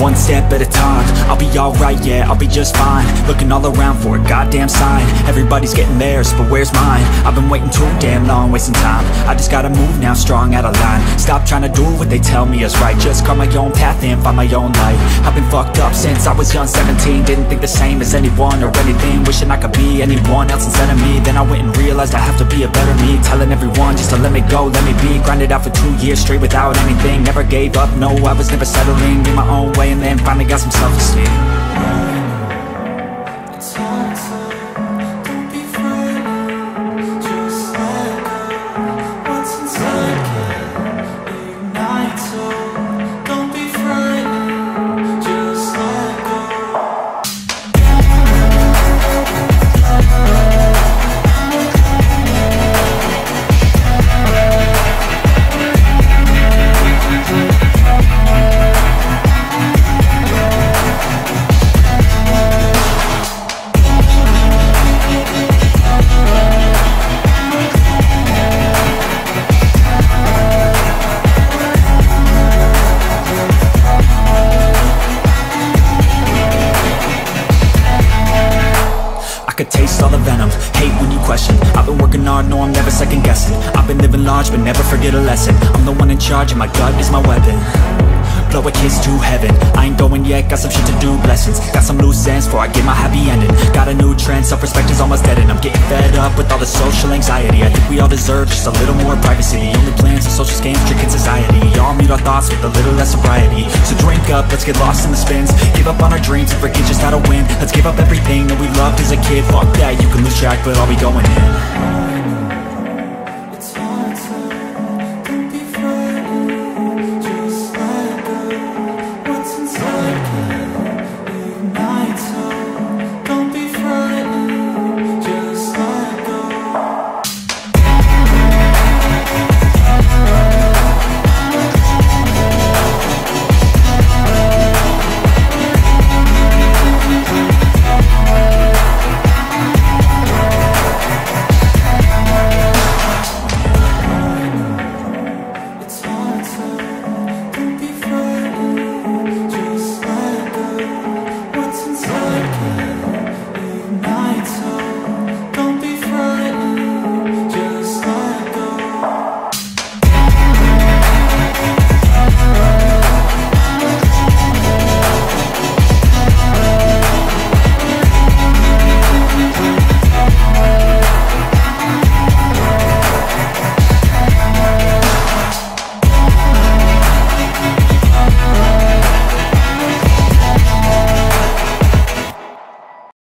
One step at a time, I'll be alright, yeah, I'll be just fine. Looking all around for a goddamn sign. Everybody's getting theirs, but where's mine? I've been waiting too damn long, wasting time. I just gotta move now, strong, out of line. Stop trying to do what they tell me is right. Just carve my own path and find my own light. I've been fucked up since I was young, 17. Didn't think the same as anyone or anything. Wishing I could be anyone else instead of me. Then I went and realized I have to be a better me. Telling everyone just to let me go, let me be. Grinded out for 2 years straight without anything. Never gave up, no, I was never settling. In my own way, and then finally got some self-esteem. Could taste all the venom, hate when you question. I've been working hard, no, I'm never second guessing. I've been living large, but never forget a lesson. I'm the one in charge and my gut is my weapon. Blow a kiss to heaven, I ain't going yet, got some shit to do, blessings. Got some loose ends before I get my happy ending. Got a new trend, self-respect is almost dead, and I'm getting fed up with all the social anxiety. I think we all deserve just a little more privacy. The only plans are social scams, tricking society. Y'all mute our thoughts with a little less sobriety. So drink up, let's get lost in the spins. Give up on our dreams and forget just how to win. Let's give up everything that we loved as a kid. Fuck that, you can lose track, but are we going in?